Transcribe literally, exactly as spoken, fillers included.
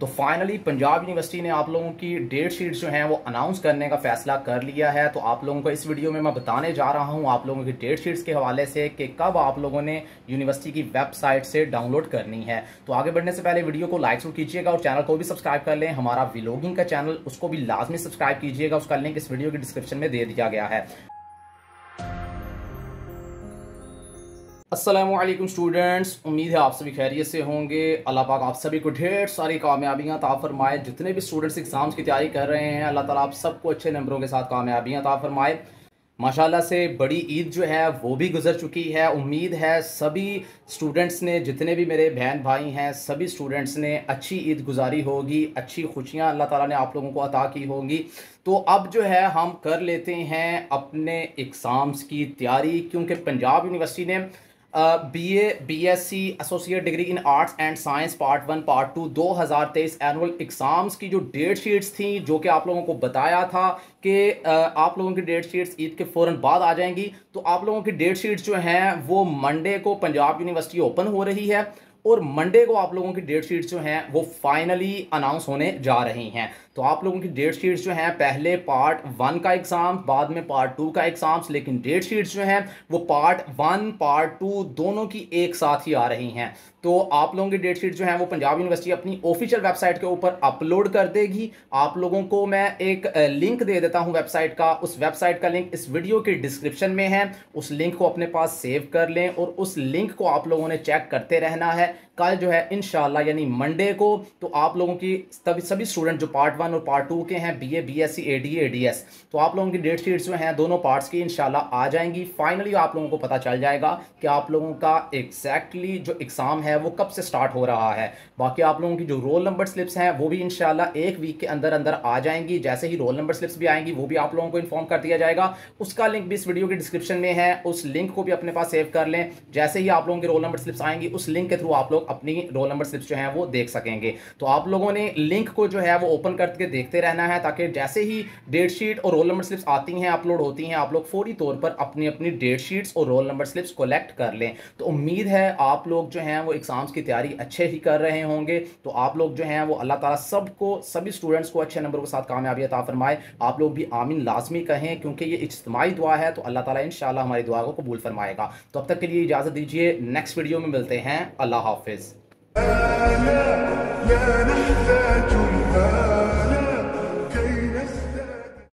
तो finally Punjab university ने आप लोगों की डेट शीट्स जो हैं वो अनाउंस करने का फैसला कर लिया है। तो आप लोगों को इस वीडियो में मैं बताने जा रहा हूं आप लोगों की डेट शीट्स के हवाले से कि कब आप लोगों ने यूनिवर्सिटी की वेबसाइट से डाउनलोड करनी है। तो आगे बढ़ने से पहले वीडियो को लाइक जरूर कीजिएगा और चैनल को भी सब्सक्राइब कर लें। हमारा व्लॉगिंग का चैनल उसको भी लाजमी सब्सक्राइब कीजिएगा, उसका लिंक इस वीडियो के डिस्क्रिप्शन में दे दिया गया है। अस्सलामुअलैकुम स्टूडेंट्स, उम्मीद है आप सभी खैरियत से होंगे। अल्लाह पाक आप सभी को ढेर सारी कामयाबियाँ अता फरमाए। जितने भी स्टूडेंट्स एग्ज़ाम्स की तैयारी कर रहे हैं, अल्लाह ताला आप सबको अच्छे नंबरों के साथ कामयाबियाँ अता फरमाए। माशाल्लाह से बड़ी ईद जो है वो भी गुजर चुकी है। उम्मीद है सभी स्टूडेंट्स ने, जितने भी मेरे बहन भाई हैं, सभी स्टूडेंट्स ने अच्छी ईद गुजारी होगी, अच्छी खुशियां अल्लाह ताला ने आप लोगों को अता की होंगी। तो अब जो है हम कर लेते हैं अपने एग्ज़ाम्स की तैयारी, क्योंकि पंजाब यूनिवर्सिटी ने BA BSc associate degree in arts and science part one part two दो हज़ार तेईस एनुअल एग्ज़ाम्स की जो डेट शीट्स थी, जो कि आप लोगों को बताया था कि uh, आप लोगों की डेट शीट्स ईद के फ़ौरन बाद आ जाएंगी, तो आप लोगों की डेट शीट्स जो हैं वो मंडे को पंजाब यूनिवर्सिटी ओपन हो रही है और मंडे को आप लोगों की डेट शीट्स जो हैं वो फाइनली अनाउंस होने जा रही हैं। तो आप लोगों की डेट शीट्स जो हैं, पहले पार्ट वन का एग्ज़ाम, बाद में पार्ट टू का एग्ज़ाम्स, लेकिन डेट शीट्स जो हैं वो पार्ट वन पार्ट टू दोनों की एक साथ ही आ रही हैं। तो आप लोगों की डेट शीट जो है वो पंजाब यूनिवर्सिटी अपनी ऑफिशियल वेबसाइट के ऊपर अपलोड कर देगी। आप लोगों को मैं एक लिंक दे देता हूं वेबसाइट का, उस वेबसाइट का लिंक इस वीडियो के डिस्क्रिप्शन में है। उस लिंक को अपने पास सेव कर लें और उस लिंक को आप लोगों ने चेक करते रहना है। कल जो है इंशाल्लाह यानी मंडे को तो आप लोगों की तभी सभी स्टूडेंट जो पार्ट वन और पार्ट टू के हैं, बीए बीएससी एडीए एडीएस, तो आप लोगों की डेट शीट्स जो हैं दोनों पार्ट्स की इंशाल्लाह आ जाएंगी। फाइनली आप लोगों को पता चल जाएगा कि आप लोगों का एग्जैक्टली जो एग्ज़ाम है वो कब से स्टार्ट हो रहा है। बाकी आप लोगों की जो रोल नंबर स्लिप्स हैं वो भी इंशाल्लाह एक वीक के अंदर अंदर आ जाएंगी। जैसे ही रोल नंबर स्लिप्स भी आएंगी वो भी आप लोगों को इन्फॉर्म कर दिया जाएगा। उसका लिंक भी इस वीडियो के डिस्क्रिप्शन में है, उस लिंक को भी अपने पास सेव कर लें। जैसे ही आप लोगों के रोल नंबर स्लिप्स आएंगी उस लिंक के थ्रू आप लोग अपनी रोल नंबर स्लिप्स जो हैं वो देख सकेंगे। तो आप लोगों ने लिंक को जो है वो ओपन करके देखते रहना है, ताकि जैसे ही डेट शीट और रोल नंबर स्लिप्स आती हैं, अपलोड होती हैं, आप लोग फौरी तौर पर अपनी अपनी डेट शीट्स और रोल नंबर स्लिप्स कलेक्ट कर लें। तो उम्मीद है आप लोग जो हैं वो एग्ज़ाम्स की तैयारी अच्छे ही कर रहे होंगे। तो आप लोग जो हैं वो अल्लाह ताला सबको, सभी स्टूडेंट्स को अच्छे नंबर के साथ कामयाबी अता फरमाए। आप लोग भी आमीन लाजमी कहें, क्योंकि ये इज्तिमाई दुआ है। तो अल्लाह ताला इंशाल्लाह हमारी दुआ को कबूल फरमाएगा। तो अब तक के लिए इजाज़त दीजिए, नेक्स्ट वीडियो में मिलते हैं। अल्लाह हाफिज़। لا لا لا نحتاج الآن